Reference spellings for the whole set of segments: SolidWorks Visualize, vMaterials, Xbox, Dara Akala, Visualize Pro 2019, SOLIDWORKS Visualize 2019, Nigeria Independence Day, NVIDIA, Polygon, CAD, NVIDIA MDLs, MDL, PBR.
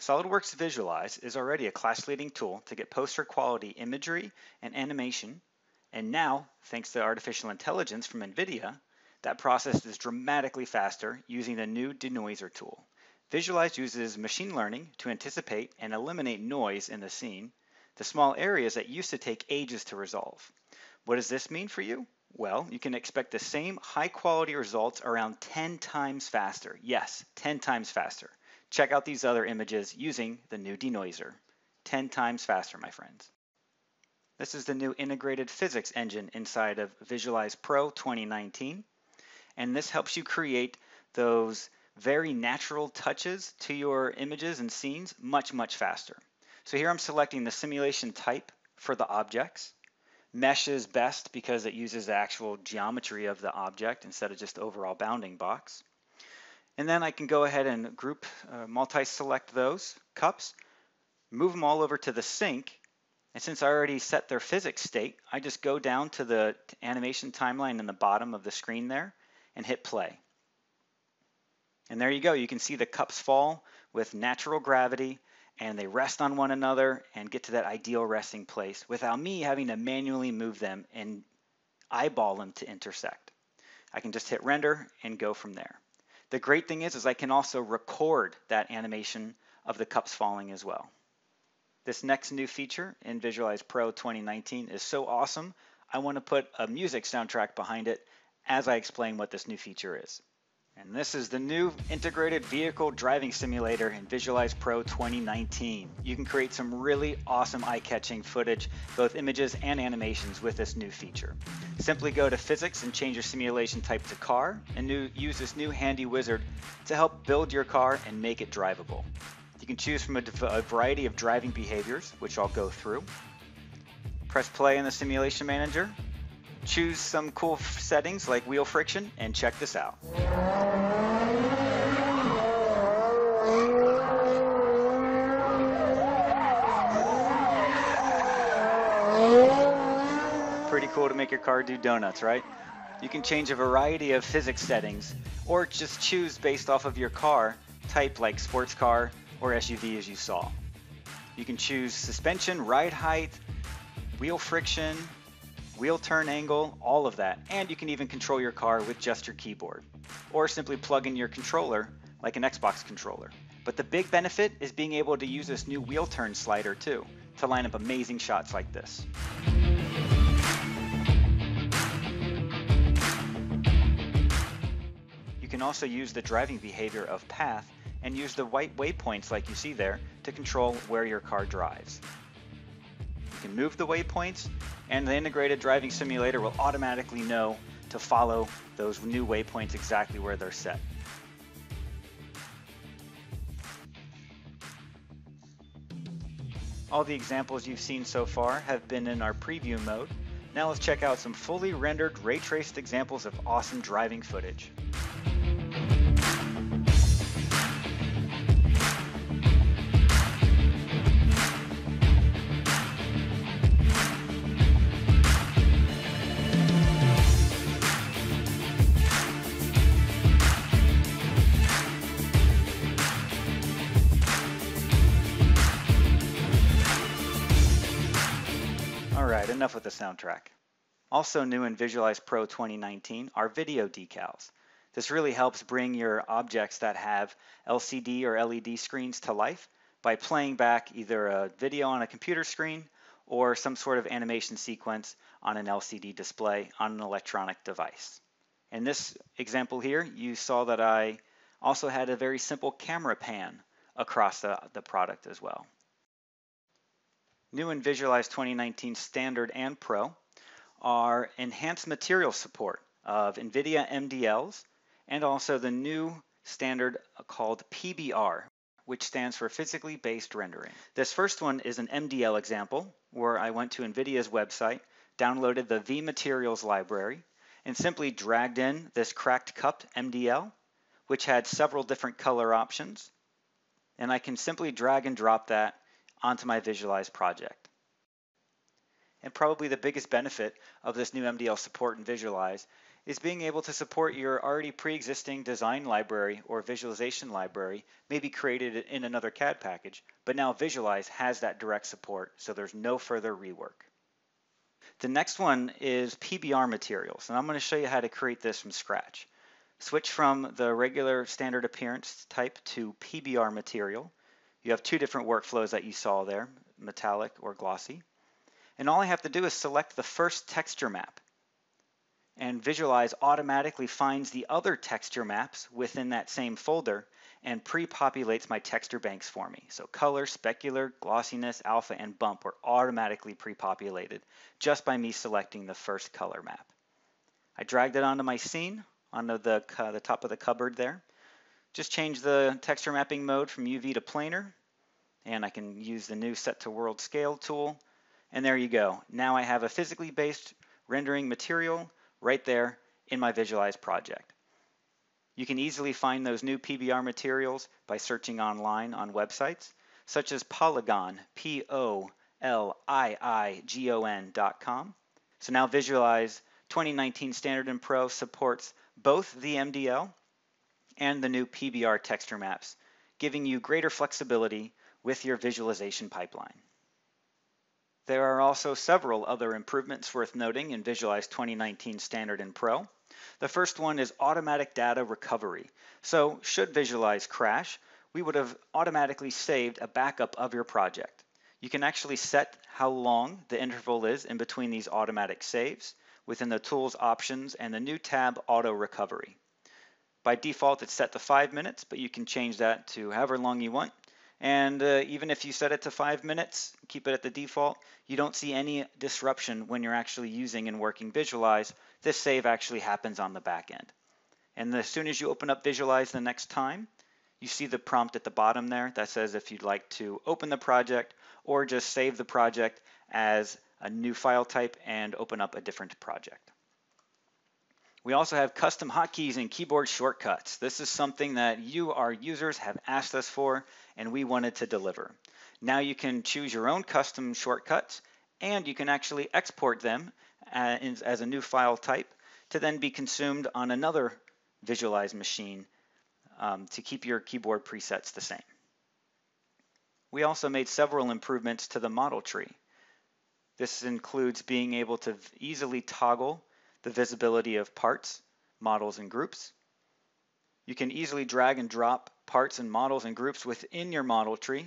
SolidWorks Visualize is already a class-leading tool to get poster-quality imagery and animation, and now, thanks to artificial intelligence from NVIDIA, that process is dramatically faster using the new denoiser tool. Visualize uses machine learning to anticipate and eliminate noise in the scene, the small areas that used to take ages to resolve. What does this mean for you? Well, you can expect the same high-quality results around 10 times faster. Yes, 10 times faster. Check out these other images using the new denoiser. 10 times faster, my friends. This is the new integrated physics engine inside of Visualize Pro 2019. And this helps you create those very natural touches to your images and scenes much, much faster. So here I'm selecting the simulation type for the objects. Mesh is best because it uses the actual geometry of the object instead of just the overall bounding box. And then I can go ahead and group, multi-select those cups, move them all over to the sink. And since I already set their physics state, I just go down to the animation timeline in the bottom of the screen there and hit play. And there you go. You can see the cups fall with natural gravity, and they rest on one another and get to that ideal resting place without me having to manually move them and eyeball them to intersect. I can just hit render and go from there. The great thing is I can also record that animation of the cups falling as well. This next new feature in Visualize Pro 2019 is so awesome, I want to put a music soundtrack behind it as I explain what this new feature is. And this is the new integrated vehicle driving simulator in Visualize Pro 2019. You can create some really awesome eye-catching footage, both images and animations with this new feature. Simply go to physics and change your simulation type to car and use this new handy wizard to help build your car and make it drivable. You can choose from a variety of driving behaviors, which I'll go through. Press play in the simulation manager. Choose some cool settings like wheel friction, and check this out. Pretty cool to make your car do donuts, right? You can change a variety of physics settings, or just choose based off of your car type like sports car or SUV as you saw. You can choose suspension, ride height, wheel friction, wheel turn angle, all of that. And you can even control your car with just your keyboard or simply plug in your controller like an Xbox controller. But the big benefit is being able to use this new wheel turn slider too to line up amazing shots like this. You can also use the driving behavior of path and use the white waypoints like you see there to control where your car drives. You can move the waypoints, and the integrated driving simulator will automatically know to follow those new waypoints exactly where they're set. All the examples you've seen so far have been in our preview mode. Now let's check out some fully rendered, ray-traced examples of awesome driving footage. Alright, enough with the soundtrack. Also new in Visualize Pro 2019 are video decals. This really helps bring your objects that have LCD or LED screens to life by playing back either a video on a computer screen or some sort of animation sequence on an LCD display on an electronic device. In this example here, you saw that I also had a very simple camera pan across the product as well. New in Visualize 2019 Standard and Pro are enhanced material support of NVIDIA MDLs and also the new standard called PBR, which stands for Physically Based Rendering. This first one is an MDL example where I went to NVIDIA's website, downloaded the vMaterials library, and simply dragged in this cracked cup MDL, which had several different color options. And I can simply drag and drop that onto my Visualize project. And probably the biggest benefit of this new MDL support in Visualize is being able to support your already pre-existing design library or visualization library, maybe created in another CAD package, but now Visualize has that direct support, so there's no further rework. The next one is PBR materials, and I'm going to show you how to create this from scratch. Switch from the regular standard appearance type to PBR material. You have two different workflows that you saw there, metallic or glossy. And all I have to do is select the first texture map. And Visualize automatically finds the other texture maps within that same folder and pre-populates my texture banks for me. So color, specular, glossiness, alpha, and bump are automatically pre-populated just by me selecting the first color map. I dragged it onto my scene, onto the top of the cupboard there. Just change the texture mapping mode from UV to planar, and I can use the new Set to World Scale tool. And there you go. Now I have a physically based rendering material right there in my Visualize project. You can easily find those new PBR materials by searching online on websites such as Polygon, P-O-L-I-I-G-O-N.com. So now Visualize 2019 Standard and Pro supports both the MDL and the new PBR texture maps, giving you greater flexibility with your visualization pipeline. There are also several other improvements worth noting in Visualize 2019 Standard and Pro. The first one is automatic data recovery. So should Visualize crash, we would have automatically saved a backup of your project. You can actually set how long the interval is in between these automatic saves within the Tools options and the new tab Auto Recovery. By default, it's set to 5 minutes, but you can change that to however long you want. And even if you set it to 5 minutes, keep it at the default, you don't see any disruption when you're actually using and working Visualize. This save actually happens on the back end. And as soon as you open up Visualize the next time, you see the prompt at the bottom there that says if you'd like to open the project or just save the project as a new file type and open up a different project. We also have custom hotkeys and keyboard shortcuts. This is something that you, our users, have asked us for, and we wanted to deliver. Now you can choose your own custom shortcuts, and you can actually export them as a new file type to then be consumed on another Visualize machine to keep your keyboard presets the same. We also made several improvements to the model tree. This includes being able to easily toggle the visibility of parts, models, and groups. You can easily drag and drop parts and models and groups within your model tree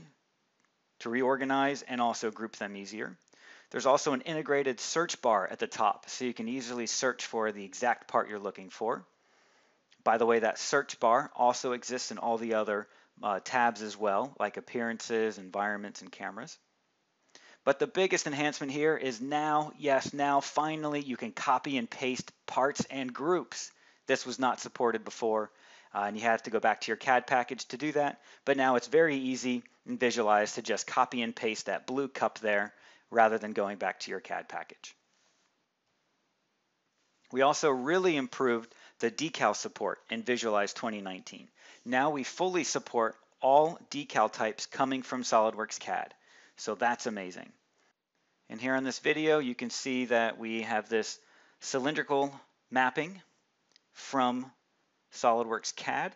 to reorganize and also group them easier. There's also an integrated search bar at the top, so you can easily search for the exact part you're looking for. By the way, that search bar also exists in all the other tabs as well, like appearances, environments, and cameras. But the biggest enhancement here is now, yes, now finally you can copy and paste parts and groups. This was not supported before, and you have to go back to your CAD package to do that. But now it's very easy in Visualize to just copy and paste that blue cup there rather than going back to your CAD package. We also really improved the decal support in Visualize 2019. Now we fully support all decal types coming from SolidWorks CAD. So that's amazing. And here on this video, you can see that we have this cylindrical mapping from SolidWorks CAD.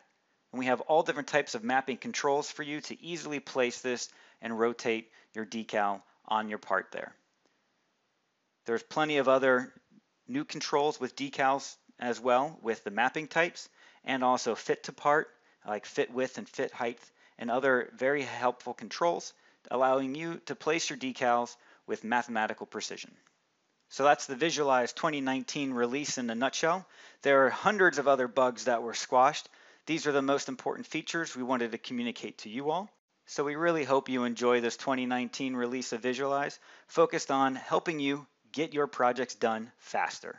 And we have all different types of mapping controls for you to easily place this and rotate your decal on your part there. There's plenty of other new controls with decals as well, with the mapping types and also fit to part, like fit width and fit height, and other very helpful controls, allowing you to place your decals with mathematical precision. So that's the Visualize 2019 release in a nutshell. There are hundreds of other bugs that were squashed. These are the most important features we wanted to communicate to you all. So we really hope you enjoy this 2019 release of Visualize, focused on helping you get your projects done faster.